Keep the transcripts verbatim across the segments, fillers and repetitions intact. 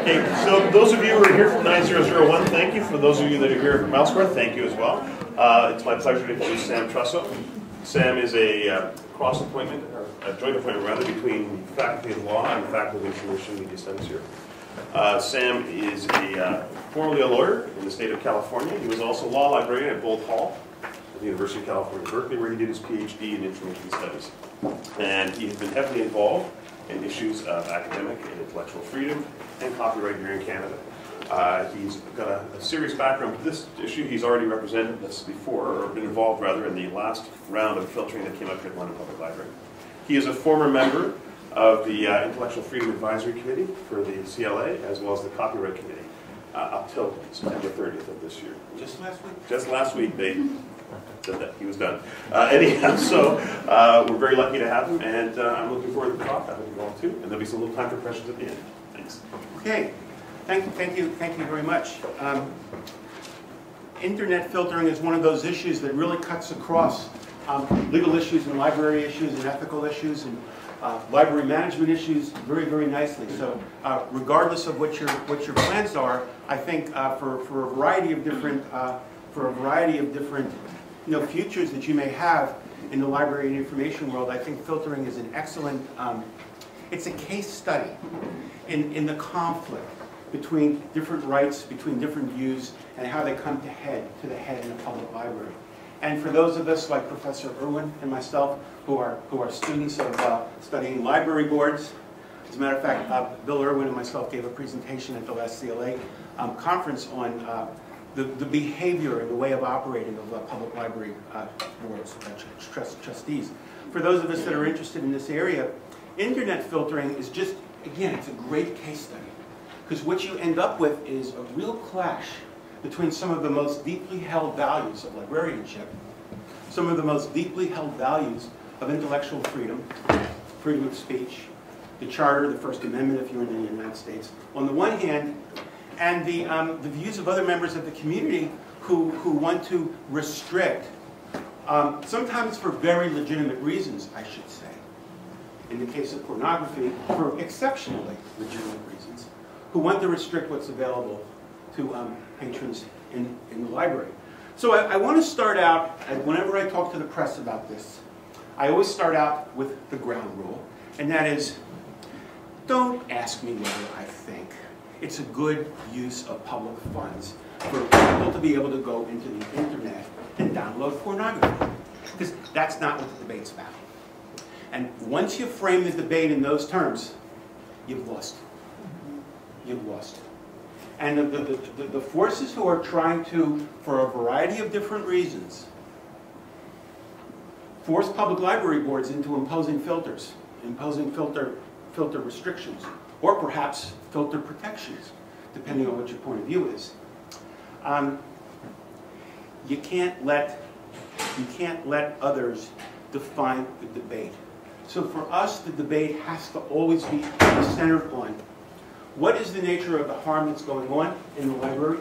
Okay, so those of you who are here from nine zero zero one, thank you. For those of you that are here from elsewhere, thank you as well. Uh, it's my pleasure to introduce Sam Trosow. Sam is a uh, cross appointment, or a joint appointment rather, between Faculty of Law and Faculty of Information Media Studies here. Uh, Sam is a, uh, formerly a lawyer in the state of California. He was also law librarian at Bold Hall at the University of California, Berkeley, where he did his PhD in Information Studies. And he has been heavily involved in issues of academic and intellectual freedom and copyright here in Canada. Uh, he's got a, a serious background with this issue. He's already represented us before, or been involved rather, in the last round of filtering that came up here at London Public Library. He is a former member of the uh, Intellectual Freedom Advisory Committee for the C L A, as well as the Copyright Committee, uh, up till September thirtieth of this year. Just last week? Just last week, they said that he was done. Uh, anyhow, so uh, we're very lucky to have him, and uh, I'm looking forward to the talk. I hope you all too, and there'll be some little time for questions at the end. Thanks. Okay. Thank, thank you, thank you very much. Um, internet filtering is one of those issues that really cuts across um, legal issues and library issues and ethical issues and uh, library management issues very, very nicely. So, uh, regardless of what your what your plans are, I think uh, for for a variety of different uh, for a variety of different you know futures that you may have in the library and information world, I think filtering is an excellent. Um, it's a case study in in the conflict between different rights, between different views, and how they come to head to the head in a public library. And for those of us like Professor Irwin and myself, who are who are students of uh, studying library boards, as a matter of fact, uh, Bill Irwin and myself gave a presentation at the last C L A um, conference on uh, the the behavior and the way of operating of uh, public library uh, boards, uh, trust, trustees. For those of us that are interested in this area, internet filtering is just again, it's a great case study. Because what you end up with is a real clash between some of the most deeply held values of librarianship, some of the most deeply held values of intellectual freedom, freedom of speech, the Charter, the First Amendment if you're in the United States, on the one hand, and the, um, the views of other members of the community who, who want to restrict, um, sometimes for very legitimate reasons, I should say, in the case of pornography, for exceptionally legitimate reasons, who want to restrict what's available to um, patrons in, in the library. So I, I want to start out, and whenever I talk to the press about this, I always start out with the ground rule, and that is, don't ask me whether I think it's a good use of public funds for people to be able to go into the internet and download pornography, because that's not what the debate's about. And once you frame the debate in those terms, you've lost it. You've lost it. And the, the, the, the forces who are trying to, for a variety of different reasons, force public library boards into imposing filters, imposing filter, filter restrictions, or perhaps filter protections, depending on what your point of view is. Um, you can't let, you can't let others define the debate. So for us, the debate has to always be centered on what is the nature of the harm that's going on in the library?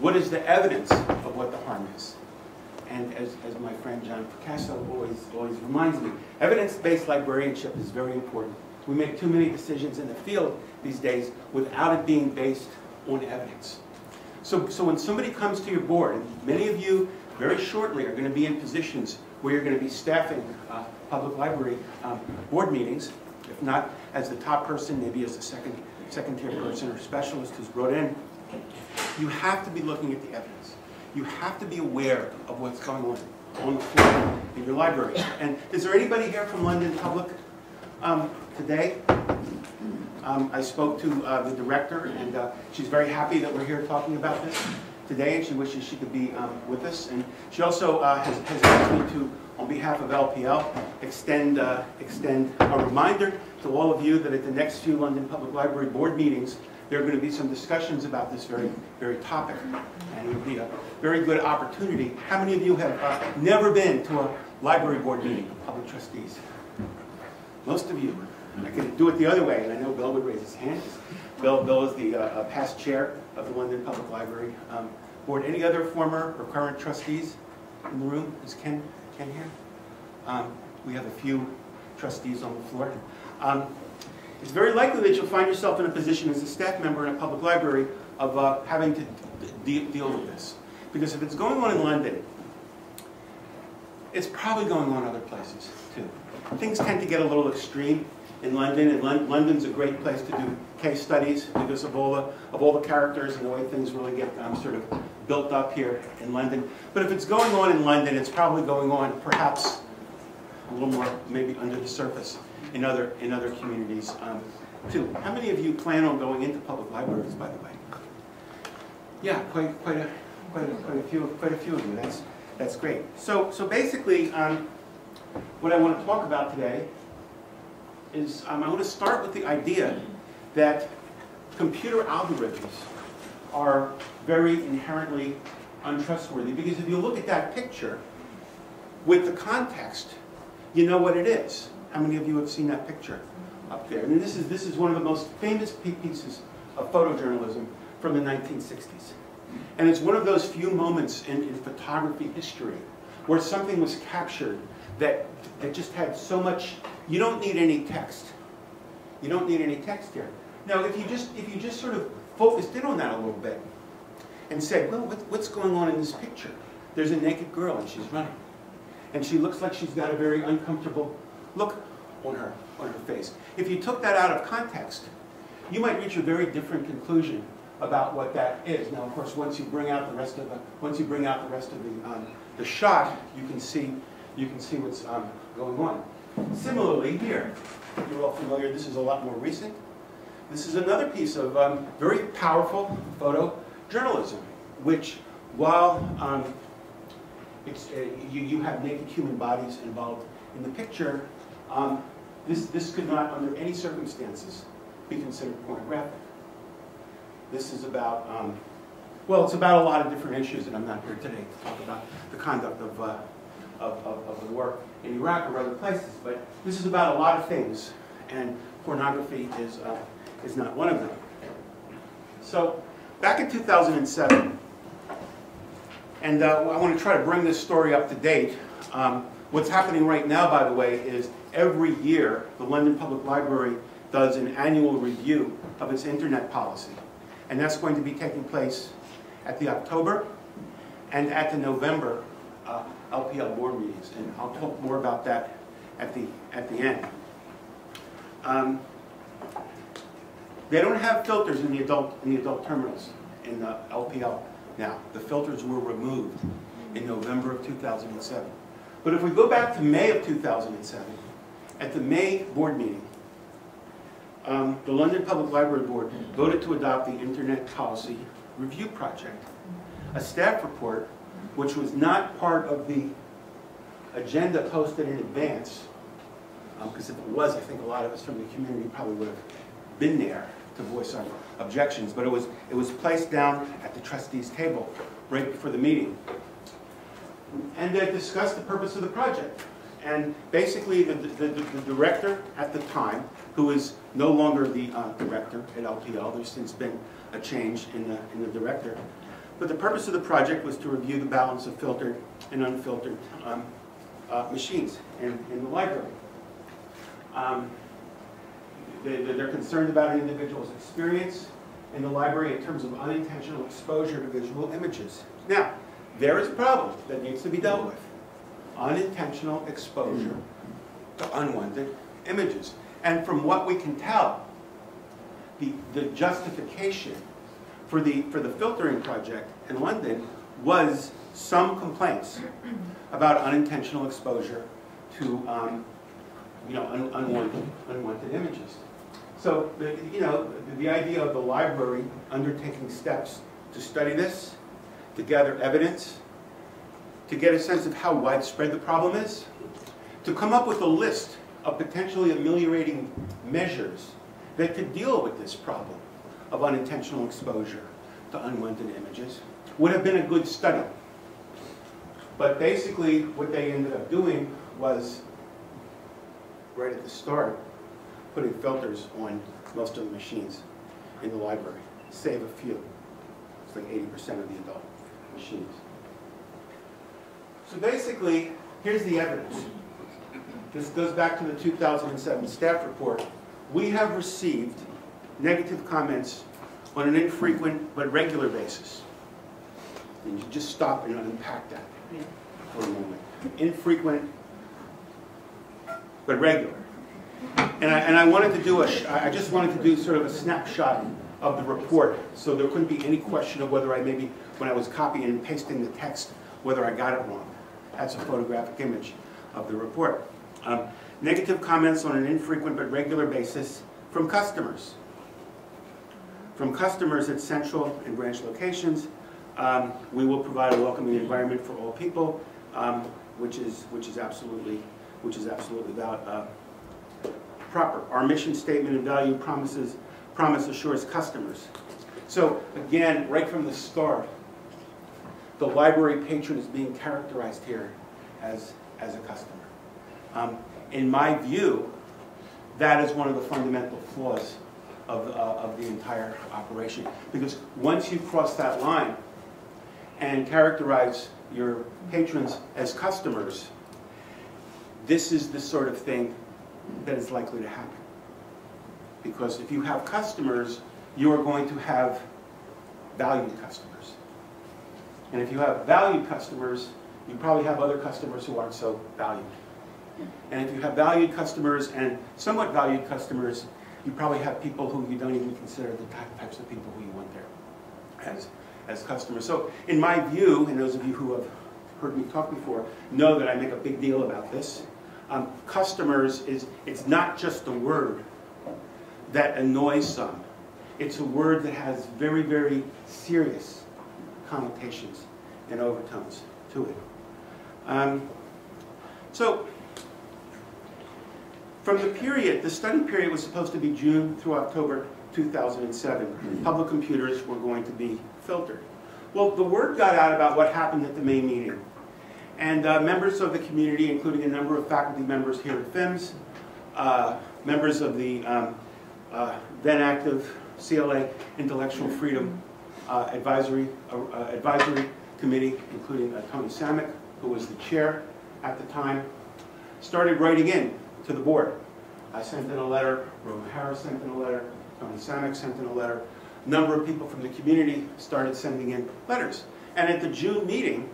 What is the evidence of what the harm is? And as, as my friend John Picasso always, always reminds me, evidence-based librarianship is very important. We make too many decisions in the field these days without it being based on evidence. So, so when somebody comes to your board, and many of you very shortly are going to be in positions where you're going to be staffing uh, public library um, board meetings, if not as the top person, maybe as the second second tier person or specialist who's brought in, you have to be looking at the evidence. You have to be aware of what's going on on the floor in your library. And is there anybody here from London Public um, today? Um, I spoke to uh, the director, and uh, she's very happy that we're here talking about this today, and she wishes she could be um, with us. And she also uh, has, has asked me to, on behalf of L P L, extend, uh, extend a reminder to all of you that at the next few London Public Library board meetings, there are going to be some discussions about this very, very topic. And it would be a very good opportunity. How many of you have uh, never been to a library board meeting of public trustees? Most of you. I could do it the other way, and I know Bill would raise his hand. Bill, Bill is the uh, past chair of the London Public Library um, board. Any other former or current trustees in the room? Is Ken, Ken here? Um, we have a few trustees on the floor. Um, it's very likely that you'll find yourself in a position as a staff member in a public library of uh, having to de deal with this. Because if it's going on in London, it's probably going on other places too. Things tend to get a little extreme in London, and Lon London's a great place to do case studies because of all the, of all the characters and the way things really get um, sort of built up here in London. But if it's going on in London, it's probably going on perhaps a little more maybe under the surface in other, in other communities um, too. How many of you plan on going into public libraries, by the way? Yeah, quite, quite, a, quite, a, quite, a, few, quite a few of you. That's, that's great. So, so basically, um, what I want to talk about today is um, I want to start with the idea that computer algorithms are very inherently untrustworthy. Because if you look at that picture with the context, you know what it is. How many of you have seen that picture up there? And this is, this is one of the most famous pieces of photojournalism from the nineteen sixties. And it's one of those few moments in, in photography history where something was captured that, that just had so much. You don't need any text. You don't need any text here. Now, if you just, if you just sort of focused in on that a little bit and said, well, what, what's going on in this picture? There's a naked girl and she's running. And she looks like she's got a very uncomfortable look on her, on her face. If you took that out of context, you might reach a very different conclusion about what that is. Now, of course, once you bring out the rest of the, once you bring out the rest of the, um, the shot, you can see, you can see what's um, going on. Similarly, here, you're all familiar. This is a lot more recent. This is another piece of um, very powerful photojournalism, which, while um, it's, uh, you, you have naked human bodies involved in the picture, um, this, this could not, under any circumstances, be considered pornographic. This is about, um, well, it's about a lot of different issues, and I'm not here today to talk about the conduct of, uh, of, of, of the work in Iraq or other places, but this is about a lot of things, and pornography is, uh, is not one of them. So, back in two thousand seven, and uh, I want to try to bring this story up to date. Um, what's happening right now, by the way, is every year the London Public Library does an annual review of its internet policy. And that's going to be taking place at the October and at the November uh, L P L board meetings. And I'll talk more about that at the, at the end. Um, they don't have filters in the adult, in the adult terminals in the L P L now. The filters were removed in November of two thousand seven. But if we go back to May of two thousand seven, at the May board meeting, Um, the London Public Library Board voted to adopt the Internet Policy Review Project, a staff report which was not part of the agenda posted in advance, because um, if it was, I think a lot of us from the community probably would have been there to voice our objections, but it was, it was placed down at the trustees' table right before the meeting. And they discussed the purpose of the project. And basically, the, the, the, the director at the time, who is no longer the uh, director at L P L. There's since been a change in the, in the director. But the purpose of the project was to review the balance of filtered and unfiltered um, uh, machines in, in the library. Um, they, they're concerned about an individual's experience in the library in terms of unintentional exposure to visual images. Now, there is a problem that needs to be dealt with. Unintentional exposure to unwanted images. And from what we can tell, the, the justification for the, for the filtering project in London was some complaints about unintentional exposure to um, you know, un, unwanted, unwanted images. So the, you know, the idea of the library undertaking steps to study this, to gather evidence, to get a sense of how widespread the problem is, to come up with a list of potentially ameliorating measures that could deal with this problem of unintentional exposure to unwanted images, would have been a good study. But basically, what they ended up doing was, right at the start, putting filters on most of the machines in the library, save a few. It's like eighty percent of the adult machines. So basically, here's the evidence. This goes back to the two thousand seven staff report, we have received negative comments on an infrequent but regular basis. And you just stop and unpack that for a moment. Infrequent but regular. And I, and I wanted to do a, I just wanted to do sort of a snapshot of the report, so there couldn't be any question of whether I maybe, when I was copying and pasting the text, whether I got it wrong. That's a photographic image of the report. Um, negative comments on an infrequent but regular basis from customers. From customers at central and branch locations, um, we will provide a welcoming environment for all people, um, which is which is absolutely which is absolutely valid, uh, proper. Our mission statement and value promises. Promise assures customers. So again, right from the start, the library patron is being characterized here as, as a customer. Um, in my view, that is one of the fundamental flaws of, uh, of the entire operation. Because once you cross that line and characterize your patrons as customers, this is the sort of thing that is likely to happen. Because if you have customers, you are going to have valued customers. And if you have valued customers, you probably have other customers who aren't so valued. And if you have valued customers and somewhat valued customers, you probably have people who you don't even consider the types of people who you want there as, as customers. So in my view, and those of you who have heard me talk before know that I make a big deal about this, um, customers is, it's not just a word that annoys some. It's a word that has very, very serious connotations and overtones to it. Um, so, from the period, the study period was supposed to be June through October two thousand seven. Public computers were going to be filtered. Well, the word got out about what happened at the May meeting. And uh, members of the community, including a number of faculty members here at FIMS, uh, members of the um, Uh, then active C L A Intellectual Freedom uh, Advisory uh, uh, Advisory Committee, including uh, Tony Samek, who was the chair at the time, started writing in to the board. I sent in a letter, Ron Harris sent in a letter, Tony Samek sent in a letter. A number of people from the community started sending in letters. And at the June meeting,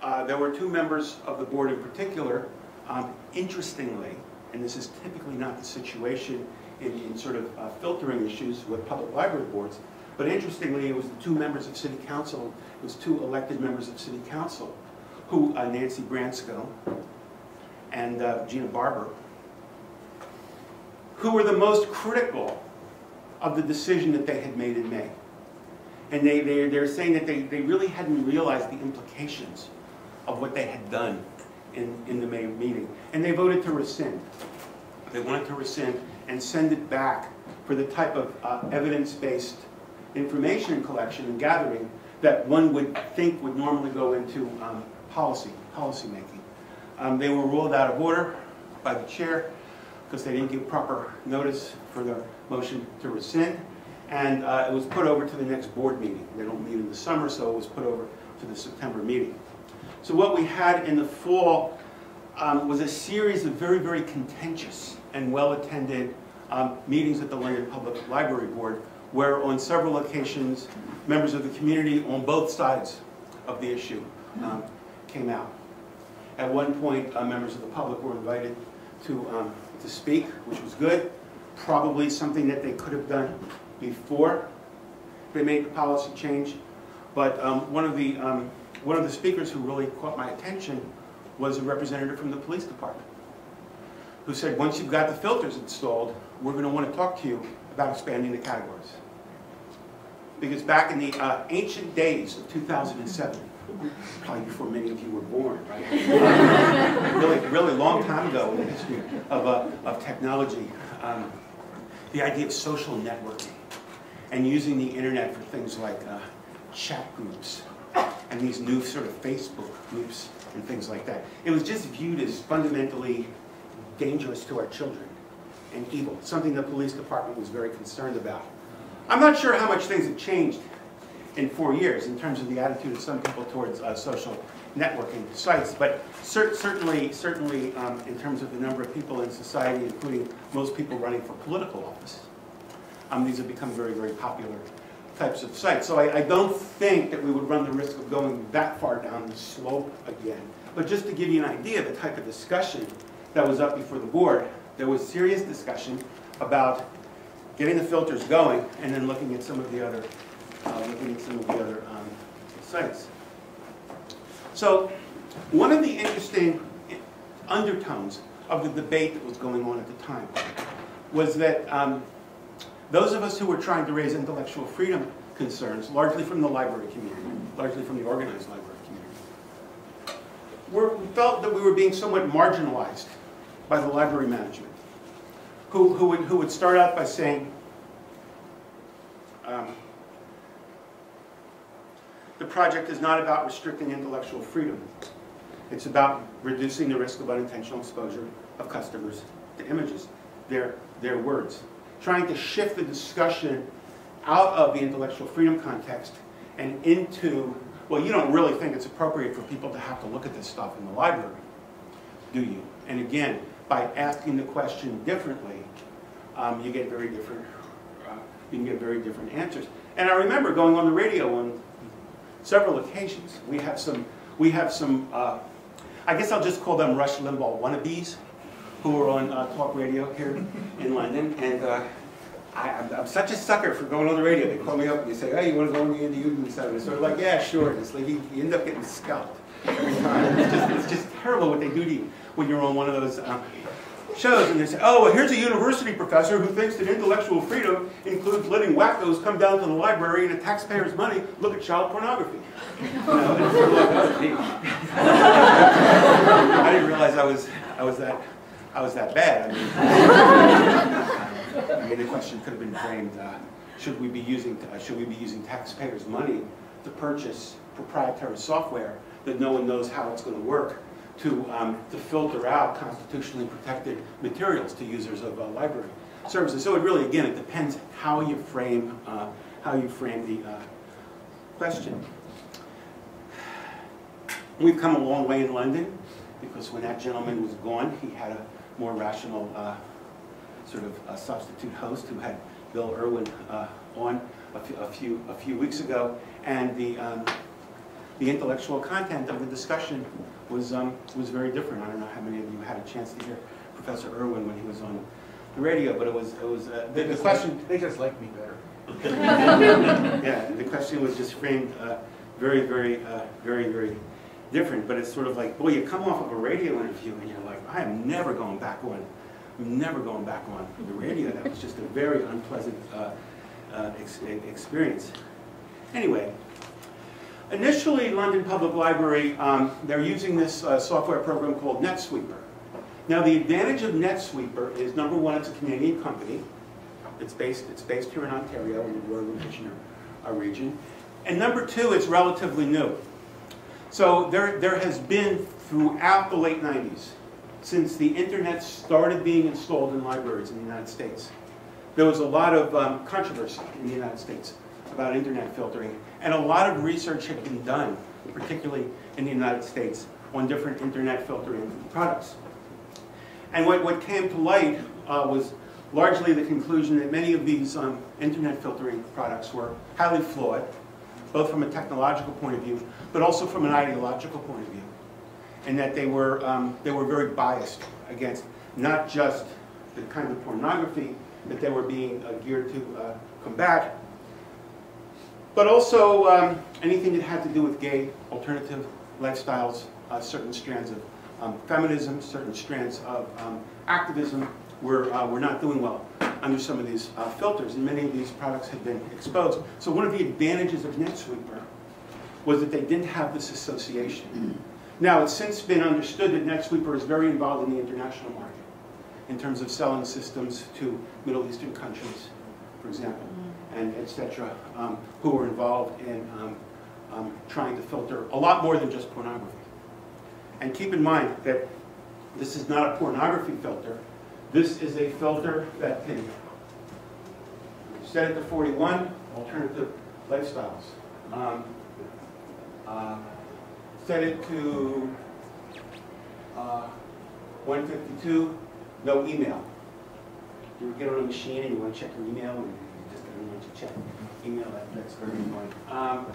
uh, there were two members of the board in particular, um, interestingly, and this is typically not the situation in, in sort of uh, filtering issues with public library boards, but interestingly, it was the two members of city council, it was two elected members of city council, who uh, Nancy Branscombe and uh, Gina Barber, who were the most critical of the decision that they had made in May. And they, they, they're saying that they, they really hadn't realized the implications of what they had done In, in the May meeting. And they voted to rescind. They wanted to rescind and send it back for the type of uh, evidence-based information collection and gathering that one would think would normally go into um, policy, policy making. Um, they were ruled out of order by the chair because they didn't give proper notice for the motion to rescind. And uh, it was put over to the next board meeting. They don't meet in the summer, so it was put over to the September meeting. So what we had in the fall um, was a series of very, very contentious and well-attended um, meetings at the London Public Library Board, where on several occasions, members of the community on both sides of the issue um, came out. At one point, uh, members of the public were invited to, um, to speak, which was good, probably something that they could have done before they made the policy change. But um, one of the... Um, One of the speakers who really caught my attention was a representative from the police department who said, once you've got the filters installed, we're going to want to talk to you about expanding the categories. Because back in the uh, ancient days of two thousand seven, probably before many of you were born, right? really, really long time ago in the history of, uh, of technology, um, the idea of social networking and using the internet for things like uh, chat groups, and these new sort of Facebook groups and things like that. It was just viewed as fundamentally dangerous to our children and evil, something the police department was very concerned about. I'm not sure how much things have changed in four years in terms of the attitude of some people towards uh, social networking sites. But cer certainly, certainly um, in terms of the number of people in society, including most people running for political office, um, these have become very, very popular types of sites. So I, I don't think that we would run the risk of going that far down the slope again. But just to give you an idea of the type of discussion that was up before the board, there was serious discussion about getting the filters going and then looking at some of the other, uh, looking at some of the other um, sites. So one of the interesting undertones of the debate that was going on at the time was that um, those of us who were trying to raise intellectual freedom concerns, largely from the library community, largely from the organized library community, were, felt that we were being somewhat marginalized by the library management, who, who, would, who would start out by saying, um, the project is not about restricting intellectual freedom. It's about reducing the risk of unintentional exposure of customers to images, their, their words. Trying to shift the discussion out of the intellectual freedom context and into, well, you don't really think it's appropriate for people to have to look at this stuff in the library, do you? And again, by asking the question differently, um, you get very different, uh, you can get very different answers. And I remember going on the radio on several occasions. We have some, we have some, uh, I guess I'll just call them Rush Limbaugh wannabes, who were on uh, talk radio here in London, and uh, I, I'm, I'm such a sucker for going on the radio. They call me up and they say, "Hey, you want to go on the Indian side?" It's sort of like, "Yeah, sure." And it's like you, you end up getting scalped every time. It's just, it's just terrible what they do to you when you're on one of those um, shows. And they say, "Oh, well, here's a university professor who thinks that intellectual freedom includes letting wackos come down to the library and at taxpayers' money look at child pornography." You know, and it's sort of like, "That's me." I didn't realize I was I was that. I was that bad. I mean, I mean, the question could have been framed: uh, Should we be using uh, should we be using taxpayers' money to purchase proprietary software that no one knows how it's going to work to um, to filter out constitutionally protected materials to users of uh, library services? So it really, again, it depends how you frame uh, how you frame the uh, question. We've come a long way in London, because when that gentleman was gone, he had a more rational uh, sort of a substitute host who had Bill Irwin uh, on a few, a few a few weeks ago, and the um, the intellectual content of the discussion was um, was very different. I don't know how many of you had a chance to hear Professor Irwin when he was on the radio, but it was it was uh, the, the question. Like, they just like me better. Yeah, the question was just framed uh, very very uh, very very. different, but it's sort of like, boy, you come off of a radio interview and you're like, I am never going back on, I'm never going back on the radio. That was just a very unpleasant uh, uh, ex experience. Anyway, initially, London Public Library, um, they're using this uh, software program called NetSweeper. Now, the advantage of NetSweeper is, number one, it's a Canadian company. It's based, it's based here in Ontario, in the Royal Kitchener uh, region. And number two, it's relatively new. So there, there has been, throughout the late nineties, since the internet started being installed in libraries in the United States, there was a lot of um, controversy in the United States about internet filtering. And a lot of research had been done, particularly in the United States, on different internet filtering products. And what, what came to light uh, was largely the conclusion that many of these um, internet filtering products were highly flawed, both from a technological point of view, but also from an ideological point of view, and that they were um, they were very biased against not just the kind of pornography that they were being uh, geared to uh, combat, but also um, anything that had to do with gay alternative lifestyles, uh, certain strands of um, feminism, certain strands of um, activism were uh, were not doing well under some of these uh, filters, and many of these products had been exposed. So one of the advantages of NetSweeper was that they didn't have this association. Now, it's since been understood that NetSweeper is very involved in the international market in terms of selling systems to Middle Eastern countries, for example, and et cetera, um, who are involved in um, um, trying to filter a lot more than just pornography. And keep in mind that this is not a pornography filter. This is a filter that can set it to forty-one alternative lifestyles. um, uh, set it to uh, one fifty-two, no email. You would get on a machine and you want to check your email, and you just don't want to check email. That, that's very annoying. Um,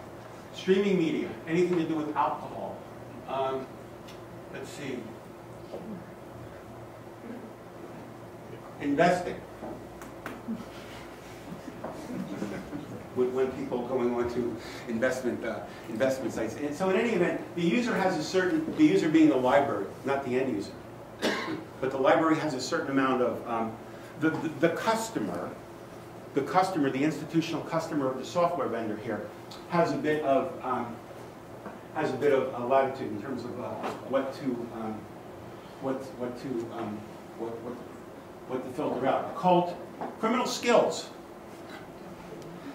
streaming media, anything to do with alcohol. Um, let's see. Investing. When, when people going on to investment uh, investment sites, and so in any event, the user has a certain, the user being the library, not the end user, but the library has a certain amount of um, the, the the customer, the customer, the institutional customer of the software vendor here has a bit of um, has a bit of uh, latitude in terms of uh, what to um, what what to um, what what what to filter out. Cult, criminal skills.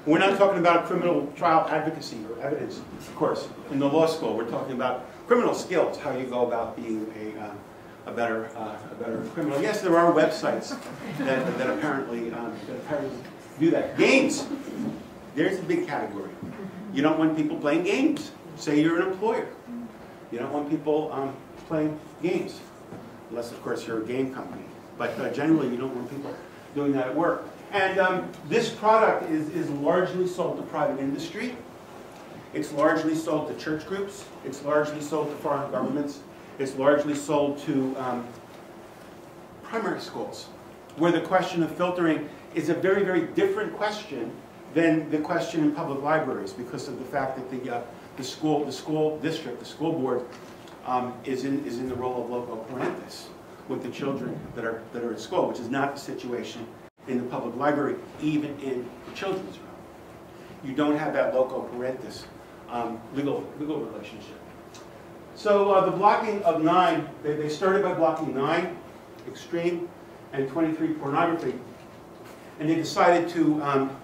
We're not talking about criminal trial advocacy or evidence, of course, in the law school. We're talking about criminal skills, how you go about being a, uh, a, better, uh, a better criminal. Yes, there are websites that, that, apparently, um, that apparently do that. Games. There's a big category. You don't want people playing games. Say you're an employer. You don't want people um, playing games, unless, of course, you're a game company. But uh, generally, you don't want people doing that at work. And um, this product is, is largely sold to private industry. It's largely sold to church groups. It's largely sold to foreign governments. It's largely sold to um, primary schools, where the question of filtering is a very, very different question than the question in public libraries, because of the fact that the, uh, the, school, the school district, the school board, um, is, in, is in the role of loco parentis with the children that are, that are at school, which is not the situation in the public library, even in the children's room. You don't have that loco parentis um, legal, legal relationship. So uh, the blocking of nine, they, they started by blocking nine, extreme, and twenty-three, pornography. And they decided to um,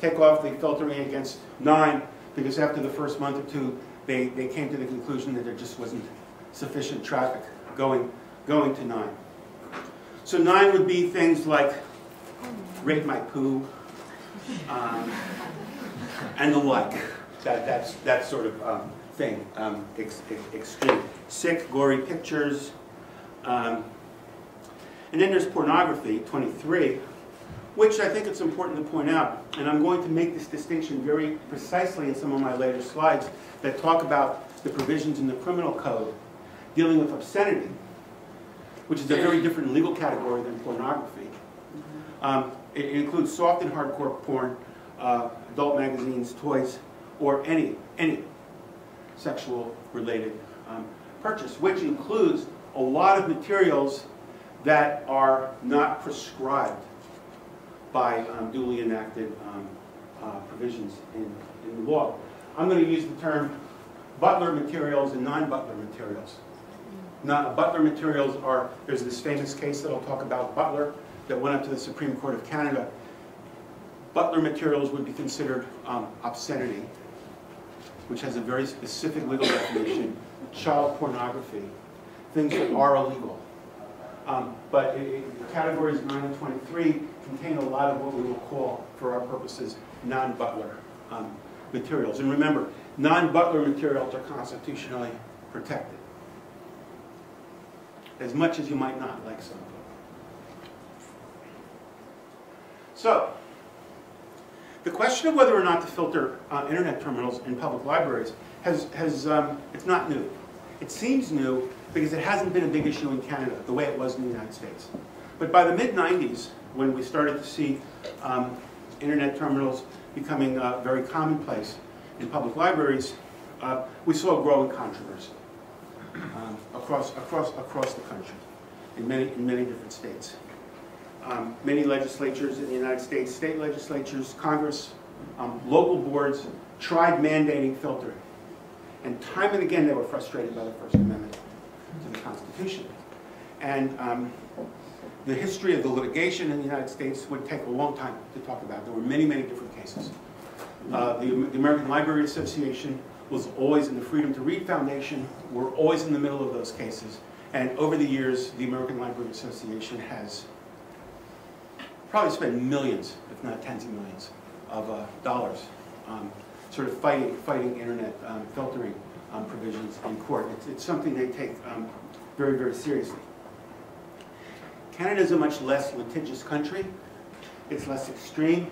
take off the filtering against nine, because after the first month or two, they, they came to the conclusion that there just wasn't sufficient traffic going, going to nine. So nine would be things like rate my poo, um, and the like. That, that's, that sort of um, thing, um, ex, ex, extreme. Sick, gory pictures. Um, and then there's pornography, twenty-three, which I think it's important to point out, and I'm going to make this distinction very precisely in some of my later slides that talk about the provisions in the criminal code dealing with obscenity, which is a very different legal category than pornography. Um, It includes soft and hardcore porn, uh, adult magazines, toys, or any any sexual-related um, purchase, which includes a lot of materials that are not prescribed by um, duly enacted um, uh, provisions in, in the law. I'm going to use the term Butler materials and non-Butler materials. Not, Butler materials are, there's this famous case that I'll talk about, Butler, that went up to the Supreme Court of Canada. Butler materials would be considered um, obscenity, which has a very specific legal definition, child pornography, things that are illegal. Um, but it, it, categories nine and twenty-three contain a lot of what we will call, for our purposes, non-Butler um, materials. And remember, non-Butler materials are constitutionally protected, as much as you might not like some. So, the question of whether or not to filter uh, internet terminals in public libraries has, has um, it's not new. It seems new because it hasn't been a big issue in Canada the way it was in the United States. But by the mid nineties, when we started to see um, internet terminals becoming uh, very commonplace in public libraries, uh, we saw a growing controversy um, across, across, across the country in many, in many different states. Um, many legislatures in the United States, state legislatures, Congress, um, local boards tried mandating filtering. And time and again, they were frustrated by the First Amendment to the Constitution. And um, the history of the litigation in the United States would take a long time to talk about. There were many, many different cases. Uh, the, the American Library Association was always in the Freedom to Read Foundation. We're always in the middle of those cases. And over the years, the American Library Association has probably spend millions, if not tens of millions, of uh, dollars um, sort of fighting fighting internet um, filtering um, provisions in court. It's, it's something they take um, very, very seriously. Canada is a much less litigious country. It's less extreme,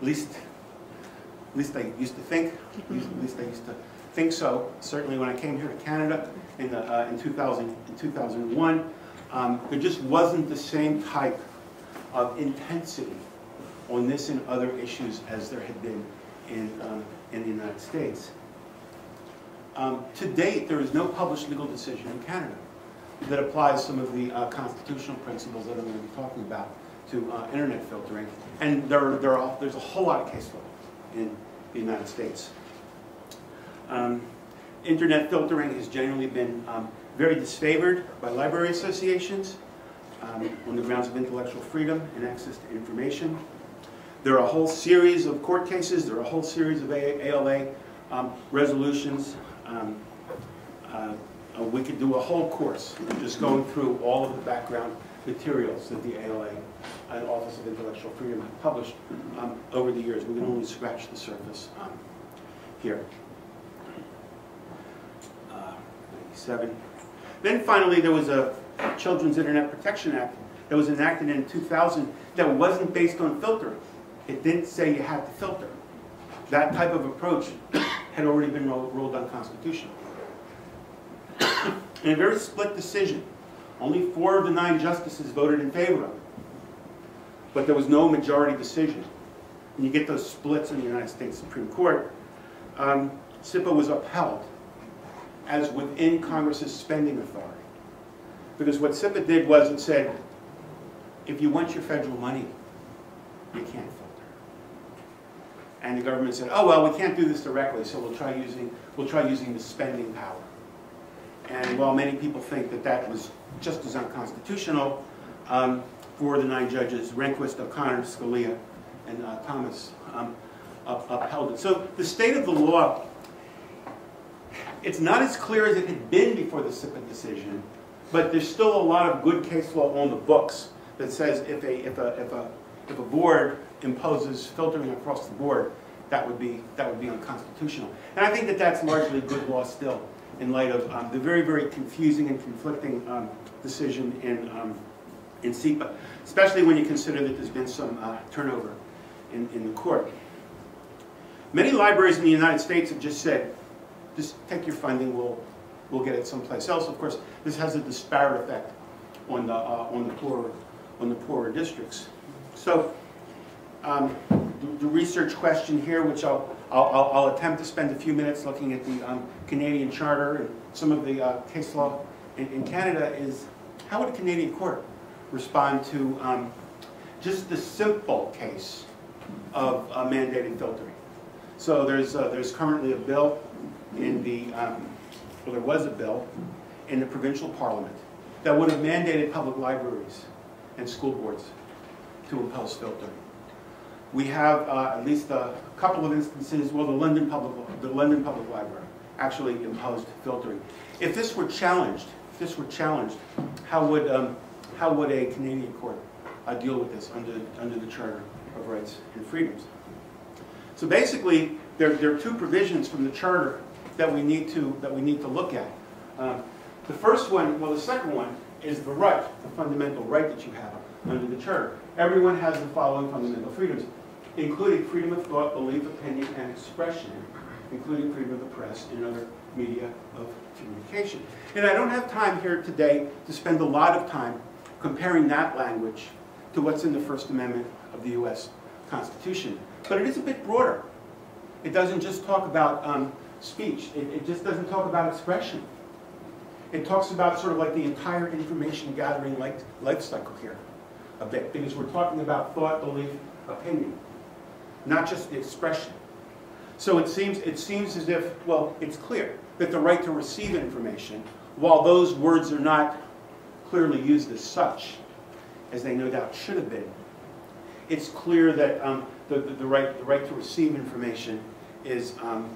at least, at least I used to think, at least, at least I used to think so. Certainly when I came here to Canada in, the, uh, in, two thousand, in two thousand one, um, there just wasn't the same type of intensity on this and other issues as there had been in, um, in the United States. Um, to date, there is no published legal decision in Canada that applies some of the uh, constitutional principles that I'm going to be talking about to uh, internet filtering. And there, there are, there's a whole lot of case law in the United States. Um, internet filtering has generally been um, very disfavored by library associations um, on the grounds of intellectual freedom and access to information. There are a whole series of court cases. There are a whole series of A L A um, resolutions. Um, uh, Uh, we could do a whole course just going through all of the background materials that the A L A and Office of Intellectual Freedom have published um, over the years. We can only scratch the surface um, here. Uh, ninety-seven. Then finally, there was a Children's Internet Protection Act that was enacted in two thousand that wasn't based on filtering. It didn't say you had to filter. That type of approach had already been ruled unconstitutional. In a very split decision, only four of the nine justices voted in favor of it. But there was no majority decision. And you get those splits in the United States Supreme Court. Um, SIPA was upheld as within Congress's spending authority. Because what SIPA did was it said, if you want your federal money, you can't filter. And the government said, oh, well, we can't do this directly, so we'll try using, we'll try using the spending power. And while many people think that that was just as unconstitutional, um, four of the nine judges, Rehnquist, O'Connor, Scalia, and uh, Thomas, um, up upheld it. So the state of the law, it's not as clear as it had been before the SIPA decision, but there's still a lot of good case law on the books that says if a, if a, if a, if a board imposes filtering across the board, that would be, that would be unconstitutional. And I think that that's largely good law still, in light of um, the very, very confusing and conflicting um, decision in, um, in SIPA, especially when you consider that there's been some uh, turnover in, in the court. Many libraries in the United States have just said, just take your funding, we'll, we'll get it someplace else. Of course, this has a disparate effect on the, uh, on the, poorer, on the poorer districts. So um, the, the research question here, which I'll I'll, I'll, I'll attempt to spend a few minutes looking at the um, Canadian Charter and some of the uh, case law in, in Canada, is how would a Canadian court respond to um, just the simple case of uh, mandated filtering? So there's, uh, there's currently a bill in the, um, well there was a bill in the provincial parliament that would have mandated public libraries and school boards to impose filtering. We have uh, at least a couple of instances. Well, the London Public, the London Public Library actually imposed filtering. If this were challenged, if this were challenged, how would um, how would a Canadian court uh, deal with this under under the Charter of Rights and Freedoms? So basically, there there are two provisions from the Charter that we need to that we need to look at. Um, the first one, well, the second one is the right, the fundamental right that you have under the Charter. Everyone has the following fundamental freedoms, including freedom of thought, belief, opinion, and expression, including freedom of the press and other media of communication. And I don't have time here today to spend a lot of time comparing that language to what's in the First Amendment of the U S Constitution. But it is a bit broader. It doesn't just talk about um, speech. It, it just doesn't talk about expression. It talks about sort of like the entire information gathering life, life cycle here a bit, because we're talking about thought, belief, opinion, not just the expression. So it seems, it seems as if, well, it's clear that the right to receive information, while those words are not clearly used as such, as they no doubt should have been, it's clear that um, the, the, the, right, the right to receive information is, um,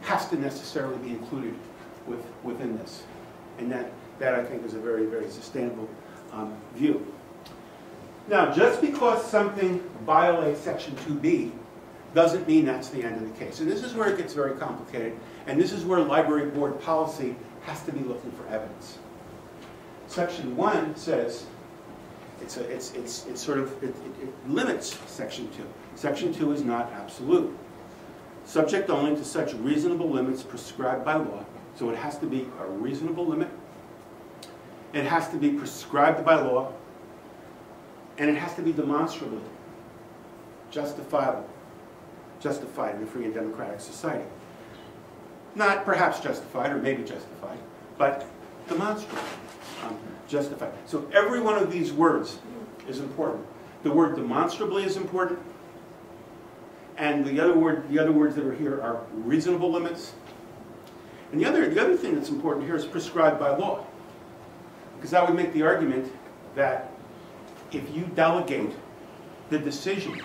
has to necessarily be included with, within this. And that, that I think is a very, very sustainable um, view. Now, just because something violates Section two B doesn't mean that's the end of the case. And this is where it gets very complicated, and this is where library board policy has to be looking for evidence. Section one says, it's, a, it's, it's, it's sort of, it, it, it limits section two. Section two is not absolute. Subject only to such reasonable limits prescribed by law. So it has to be a reasonable limit. It has to be prescribed by law. And it has to be demonstrably justifiable, justified in a free and democratic society. Not perhaps justified, or maybe justified, but demonstrably um, justified. So every one of these words is important. The word demonstrably is important. And the other word, the other words that are here are reasonable limits. And the other, the other thing that's important here is prescribed by law. Because that would make the argument that if you delegate the decision